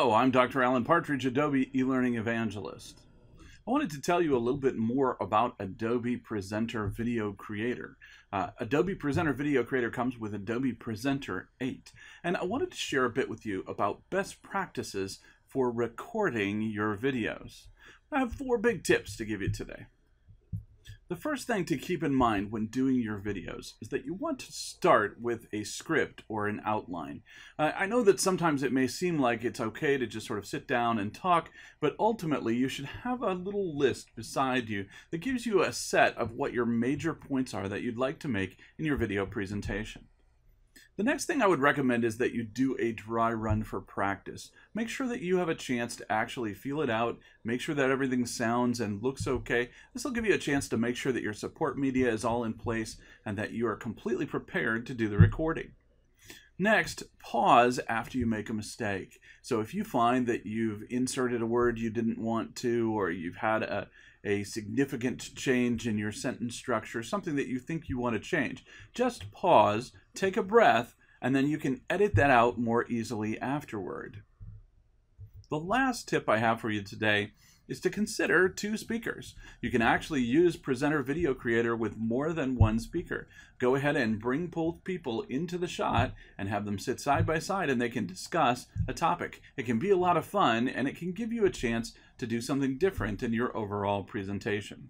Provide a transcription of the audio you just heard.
Hello, I'm Dr. Allen Partridge, Adobe eLearning Evangelist. I wanted to tell you a little bit more about Adobe Presenter Video Creator. Adobe Presenter Video Creator comes with Adobe Presenter 8, and I wanted to share a bit with you about best practices for recording your videos. I have four big tips to give you today. The first thing to keep in mind when doing your videos is that you want to start with a script or an outline. I know that sometimes it may seem like it's okay to just sort of sit down and talk, but ultimately you should have a little list beside you that gives you a set of what your major points are that you'd like to make in your video presentation. The next thing I would recommend is that you do a dry run for practice. Make sure that you have a chance to actually feel it out. Make sure that everything sounds and looks okay. This will give you a chance to make sure that your support media is all in place and that you are completely prepared to do the recording. Next, pause after you make a mistake. So if you find that you've inserted a word you didn't want to, or you've had a significant change in your sentence structure, something that you think you want to change, just pause, take a breath, and then you can edit that out more easily afterward. The last tip I have for you today is to consider two speakers. You can actually use Presenter Video Creator with more than one speaker. Go ahead and bring both people into the shot and have them sit side by side, and they can discuss a topic. It can be a lot of fun, and it can give you a chance to do something different in your overall presentation.